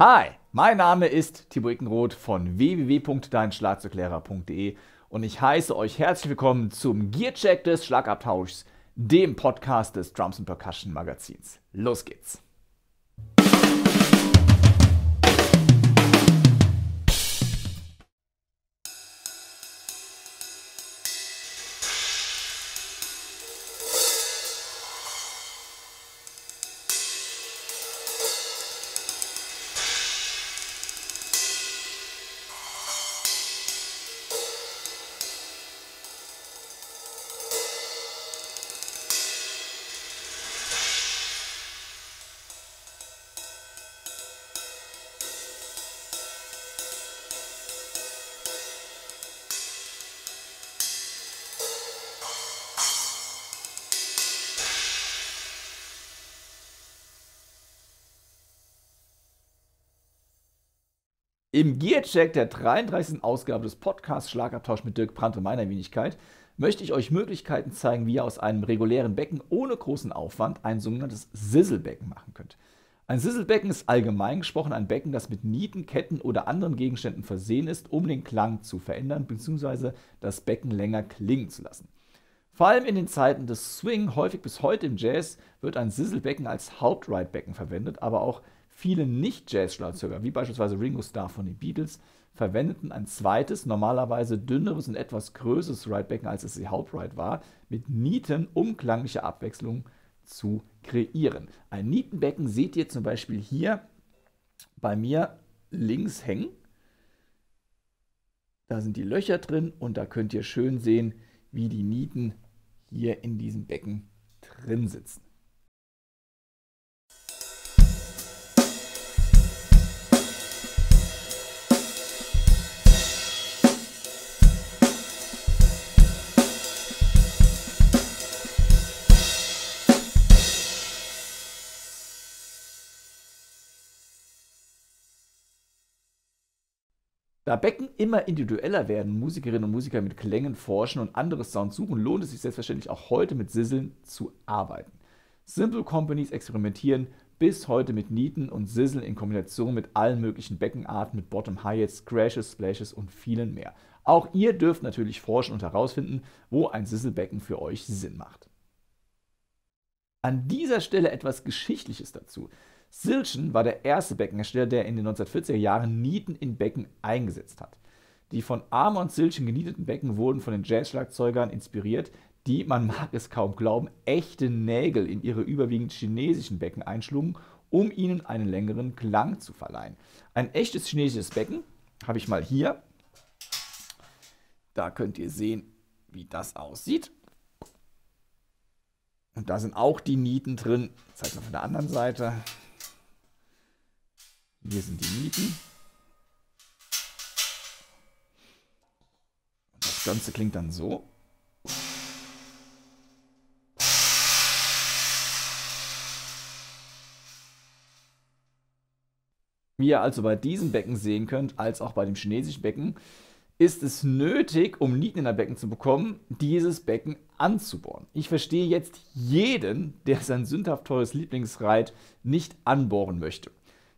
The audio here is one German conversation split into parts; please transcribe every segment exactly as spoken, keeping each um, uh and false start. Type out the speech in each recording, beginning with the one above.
Hi, mein Name ist Timo Ickenroth von w w w punkt dein schlagzeuglehrer punkt de und ich heiße euch herzlich willkommen zum Gearcheck des Schlagabtauschs, dem Podcast des Drums and Percussion Magazins. Los geht's! Im Gearcheck der dreiunddreißigsten Ausgabe des Podcasts Schlagabtausch mit Dirk Brandt und meiner Wenigkeit möchte ich euch Möglichkeiten zeigen, wie ihr aus einem regulären Becken ohne großen Aufwand ein sogenanntes Sizzlebecken machen könnt. Ein Sizzlebecken ist allgemein gesprochen ein Becken, das mit Nieten, Ketten oder anderen Gegenständen versehen ist, um den Klang zu verändern bzw. das Becken länger klingen zu lassen. Vor allem in den Zeiten des Swing, häufig bis heute im Jazz, wird ein Sizzlebecken als Hauptridebecken verwendet, aber auch viele Nicht-Jazz-Schlagzeuger, wie beispielsweise Ringo Starr von den Beatles, verwendeten ein zweites, normalerweise dünneres und etwas größeres Ridebecken, als es ihr Hauptride war, mit Nieten, um klangliche Abwechslung zu kreieren. Ein Nietenbecken seht ihr zum Beispiel hier bei mir links hängen. Da sind die Löcher drin und da könnt ihr schön sehen, wie die Nieten hier in diesem Becken drin sitzen. Da Becken immer individueller werden, Musikerinnen und Musiker mit Klängen forschen und andere Sounds suchen, lohnt es sich selbstverständlich auch heute mit Sizzeln zu arbeiten. Simple Companies experimentieren bis heute mit Nieten und Sizzeln in Kombination mit allen möglichen Beckenarten, mit Bottom-Hi-Hats, Crashes, Splashes und vielen mehr. Auch ihr dürft natürlich forschen und herausfinden, wo ein Sizzlebecken für euch Sinn macht. An dieser Stelle etwas Geschichtliches dazu. Silchen war der erste Beckenhersteller, der in den neunzehnhundertvierziger Jahren Nieten in Becken eingesetzt hat. Die von Armour und Silchen genieteten Becken wurden von den Jazz-Schlagzeugern inspiriert, die, man mag es kaum glauben, echte Nägel in ihre überwiegend chinesischen Becken einschlugen, um ihnen einen längeren Klang zu verleihen. Ein echtes chinesisches Becken habe ich mal hier. Da könnt ihr sehen, wie das aussieht. Und da sind auch die Nieten drin. Ich zeige mal von der anderen Seite. Hier sind die Nieten. Und das Ganze klingt dann so. Wie ihr also bei diesem Becken sehen könnt, als auch bei dem chinesischen Becken, ist es nötig, um Nieten in ein Becken zu bekommen, dieses Becken anzubohren. Ich verstehe jetzt jeden, der sein sündhaft teures Lieblingsreit nicht anbohren möchte.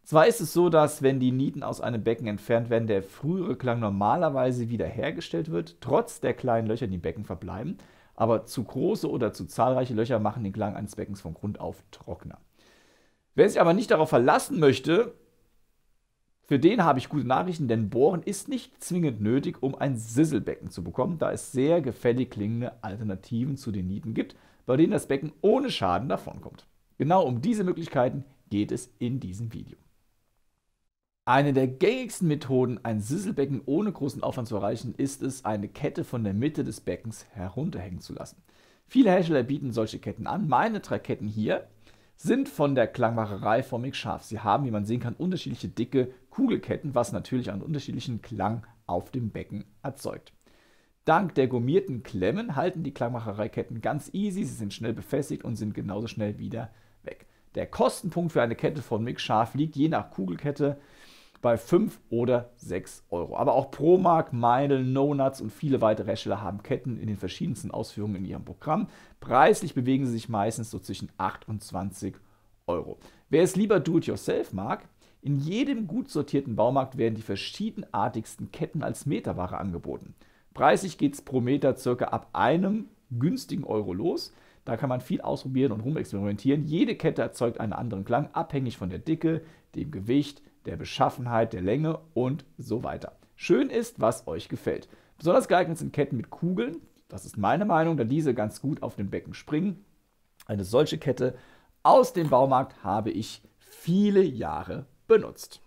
Zwar ist es so, dass, wenn die Nieten aus einem Becken entfernt werden, der frühere Klang normalerweise wiederhergestellt wird, trotz der kleinen Löcher, die im Becken verbleiben, aber zu große oder zu zahlreiche Löcher machen den Klang eines Beckens von Grund auf trockener. Wer sich aber nicht darauf verlassen möchte, für den habe ich gute Nachrichten, denn Bohren ist nicht zwingend nötig, um ein Sizzlebecken zu bekommen, da es sehr gefällig klingende Alternativen zu den Nieten gibt, bei denen das Becken ohne Schaden davonkommt. Genau um diese Möglichkeiten geht es in diesem Video. Eine der gängigsten Methoden, ein Sizzlebecken ohne großen Aufwand zu erreichen, ist es, eine Kette von der Mitte des Beckens herunterhängen zu lassen. Viele Hersteller bieten solche Ketten an. Meine drei Ketten hier sind von der Klangmacherei von Mick Scharf. Sie haben, wie man sehen kann, unterschiedliche dicke Kugelketten, was natürlich einen unterschiedlichen Klang auf dem Becken erzeugt. Dank der gummierten Klemmen halten die Klangmacherei-Ketten ganz easy, sie sind schnell befestigt und sind genauso schnell wieder weg. Der Kostenpunkt für eine Kette von Mick Scharf liegt je nach Kugelkette bei fünf oder sechs Euro. Aber auch ProMark, Meinl, No-Nuts und viele weitere Hersteller haben Ketten in den verschiedensten Ausführungen in ihrem Programm. Preislich bewegen sie sich meistens so zwischen acht und zwanzig Euro. Wer es lieber do-it-yourself mag, In jedem gut sortierten Baumarkt werden die verschiedenartigsten Ketten als Meterware angeboten. Preislich geht es pro Meter circa ab einem günstigen Euro los. Da kann man viel ausprobieren und rumexperimentieren. Jede Kette erzeugt einen anderen Klang, abhängig von der Dicke, dem Gewicht, der Beschaffenheit, der Länge und so weiter. Schön ist, was euch gefällt. Besonders geeignet sind Ketten mit Kugeln. Das ist meine Meinung, da diese ganz gut auf dem Becken springen. Eine solche Kette aus dem Baumarkt habe ich viele Jahre benutzt.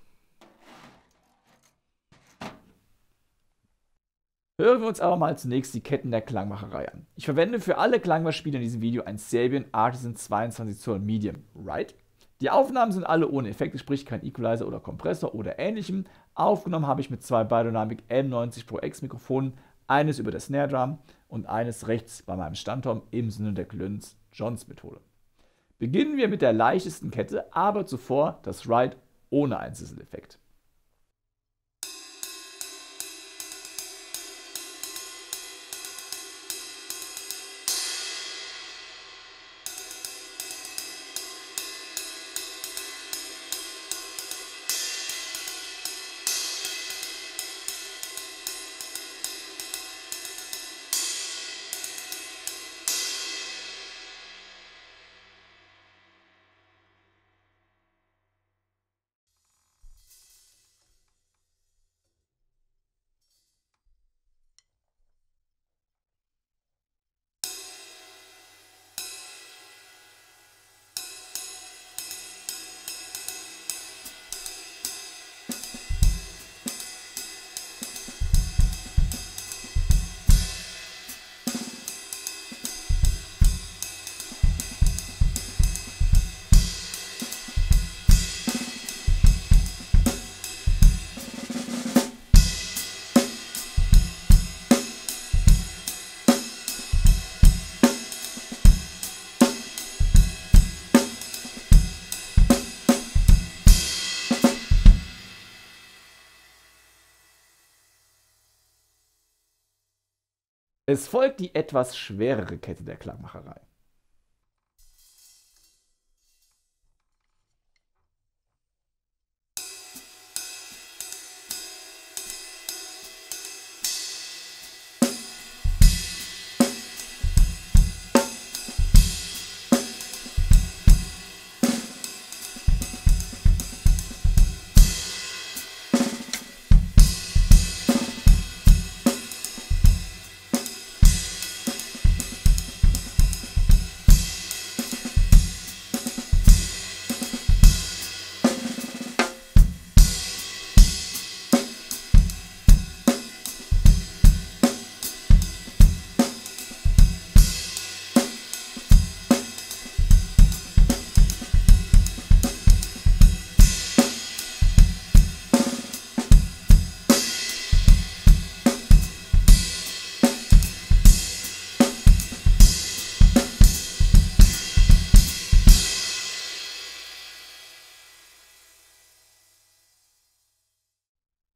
Hören wir uns aber mal zunächst die Ketten der Klangmacherei an. Ich verwende für alle Klangmacherspiele in diesem Video ein Sabian Artisan zweiundzwanzig Zoll Medium, right? Die Aufnahmen sind alle ohne Effekte, sprich kein Equalizer oder Kompressor oder ähnlichem. Aufgenommen habe ich mit zwei Beyerdynamic M neunzig Pro X Mikrofonen, eines über der Snare Drum und eines rechts bei meinem Standturm im Sinne der Glynn-Johns Methode. Beginnen wir mit der leichtesten Kette, aber zuvor das Ride ohne einen Sizzle-Effekt. Es folgt die etwas schwerere Kette der Klangmacherei.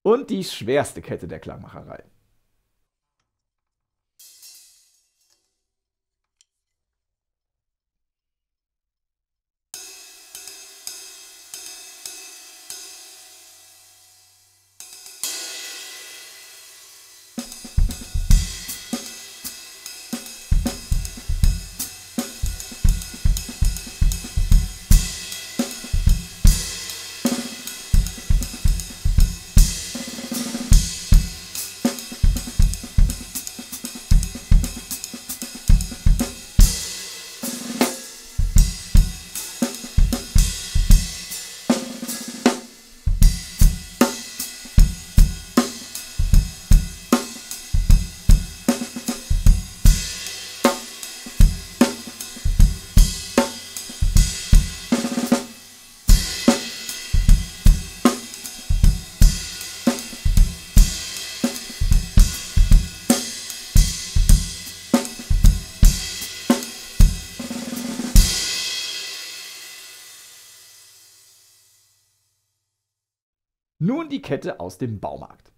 Und die schwerste Kette der Klangmacherei. Nun die Kette aus dem Baumarkt.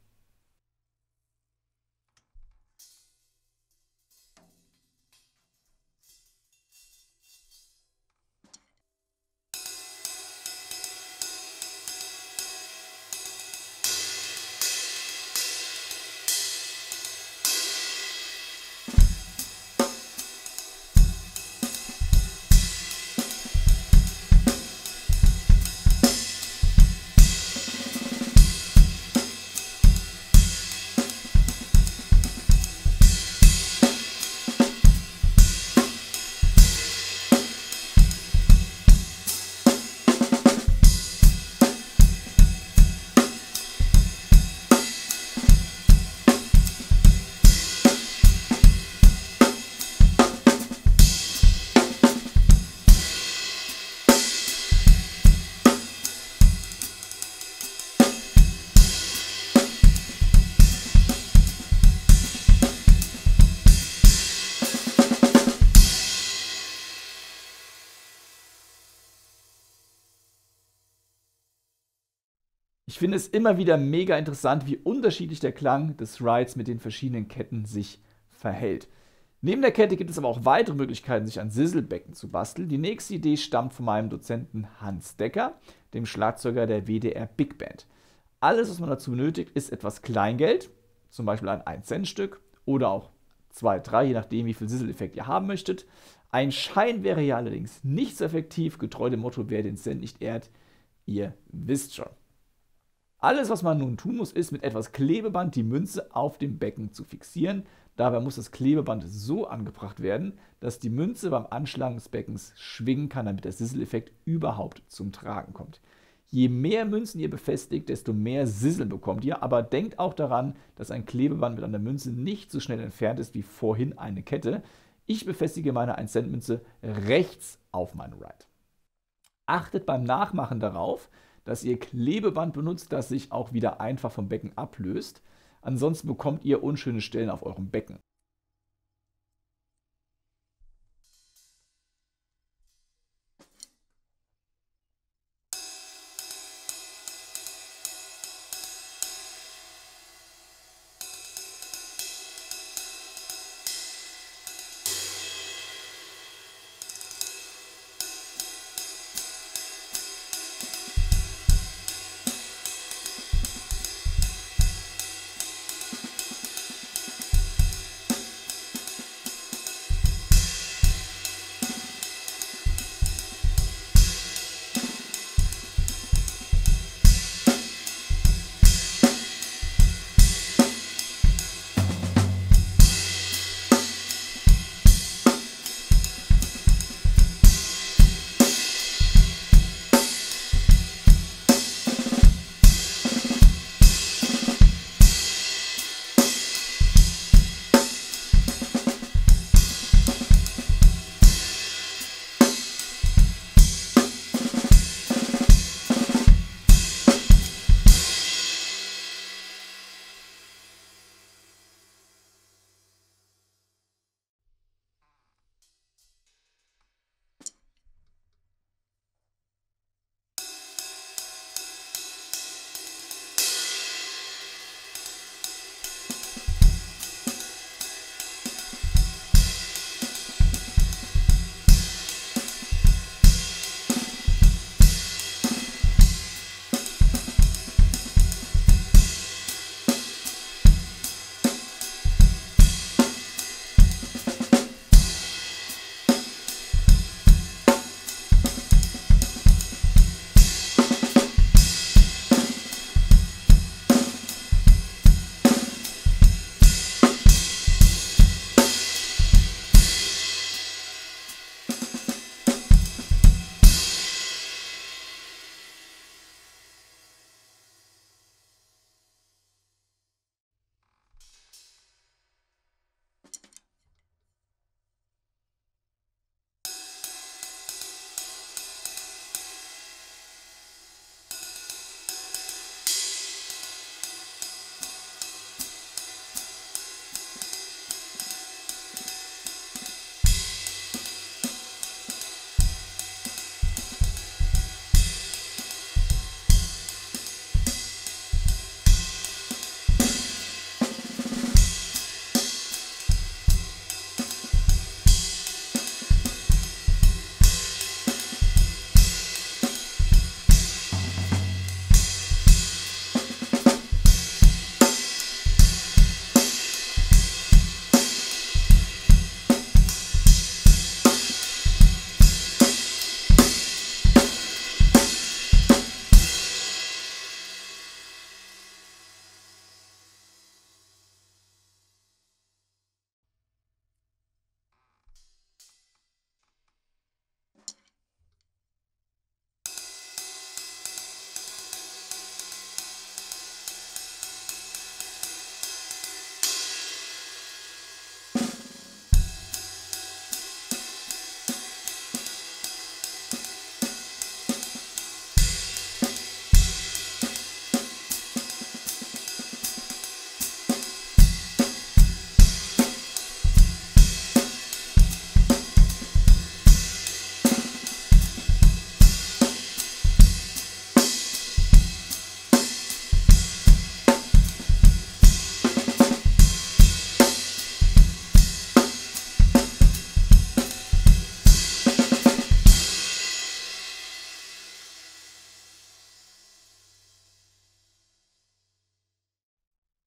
Ich finde es immer wieder mega interessant, wie unterschiedlich der Klang des Rides mit den verschiedenen Ketten sich verhält. Neben der Kette gibt es aber auch weitere Möglichkeiten, sich an Sizzlebecken zu basteln. Die nächste Idee stammt von meinem Dozenten Hans Decker, dem Schlagzeuger der W D R Big Band. Alles, was man dazu benötigt, ist etwas Kleingeld, zum Beispiel ein ein Cent Stück oder auch zwei, drei, je nachdem, wie viel Sizzle-Effekt ihr haben möchtet. Ein Schein wäre hier allerdings nicht so effektiv, getreu dem Motto, wer den Cent nicht ehrt, ihr wisst schon. Alles, was man nun tun muss, ist mit etwas Klebeband die Münze auf dem Becken zu fixieren. Dabei muss das Klebeband so angebracht werden, dass die Münze beim Anschlagen des Beckens schwingen kann, damit der Sizzle-Effekt überhaupt zum Tragen kommt. Je mehr Münzen ihr befestigt, desto mehr Sizzle bekommt ihr, aber denkt auch daran, dass ein Klebeband mit einer Münze nicht so schnell entfernt ist wie vorhin eine Kette. Ich befestige meine ein Cent Münze rechts auf meinen Ride. Achtet beim Nachmachen darauf, dass ihr Klebeband benutzt, das sich auch wieder einfach vom Becken ablöst. Ansonsten bekommt ihr unschöne Stellen auf eurem Becken.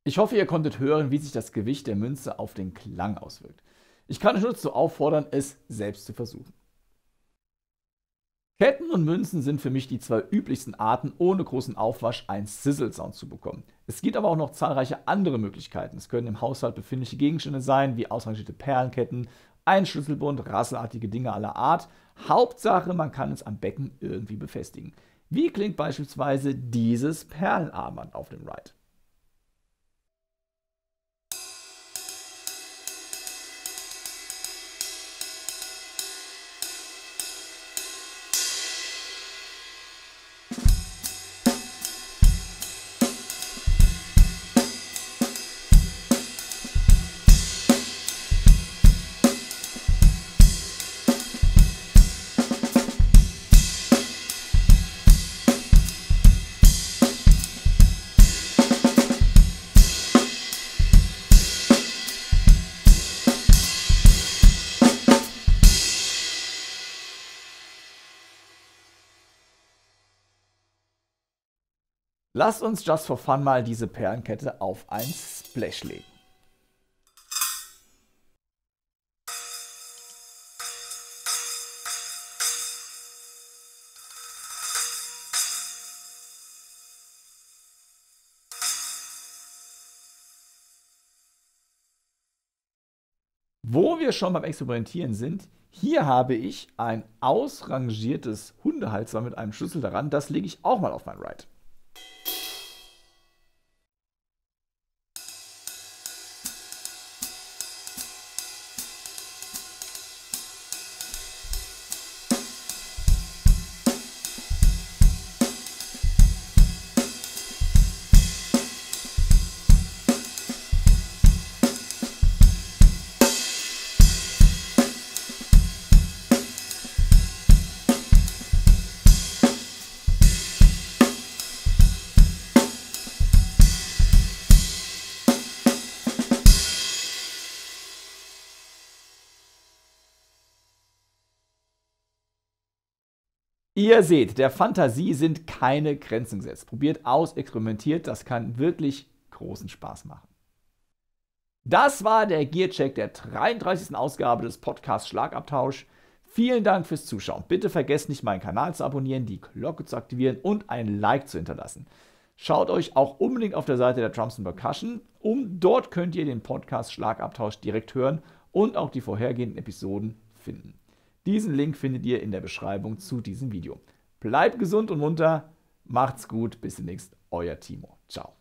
Ich hoffe, ihr konntet hören, wie sich das Gewicht der Münze auf den Klang auswirkt. Ich kann euch nur dazu auffordern, es selbst zu versuchen. Ketten und Münzen sind für mich die zwei üblichsten Arten, ohne großen Aufwasch einen Sizzle-Sound zu bekommen. Es gibt aber auch noch zahlreiche andere Möglichkeiten. Es können im Haushalt befindliche Gegenstände sein, wie ausrangierte Perlenketten, ein Schlüsselbund, rasselartige Dinge aller Art. Hauptsache, man kann es am Becken irgendwie befestigen. Wie klingt beispielsweise dieses Perlenarmband auf dem Ride? Lasst uns just for fun mal diese Perlenkette auf ein Splash legen. Wo wir schon beim Experimentieren sind, hier habe ich ein ausrangiertes Hundehalsband mit einem Schlüssel daran, das lege ich auch mal auf mein Ride. Ihr seht, der Fantasie sind keine Grenzen gesetzt. Probiert aus, experimentiert, das kann wirklich großen Spaß machen. Das war der Gearcheck der dreiunddreißigsten Ausgabe des Podcasts Schlagabtausch. Vielen Dank fürs Zuschauen. Bitte vergesst nicht, meinen Kanal zu abonnieren, die Glocke zu aktivieren und ein Like zu hinterlassen. Schaut euch auch unbedingt auf der Seite der Drums and Percussion um. Dort könnt ihr den Podcast Schlagabtausch direkt hören und auch die vorhergehenden Episoden finden. Diesen Link findet ihr in der Beschreibung zu diesem Video. Bleibt gesund und munter, macht's gut, bis demnächst, euer Timo. Ciao.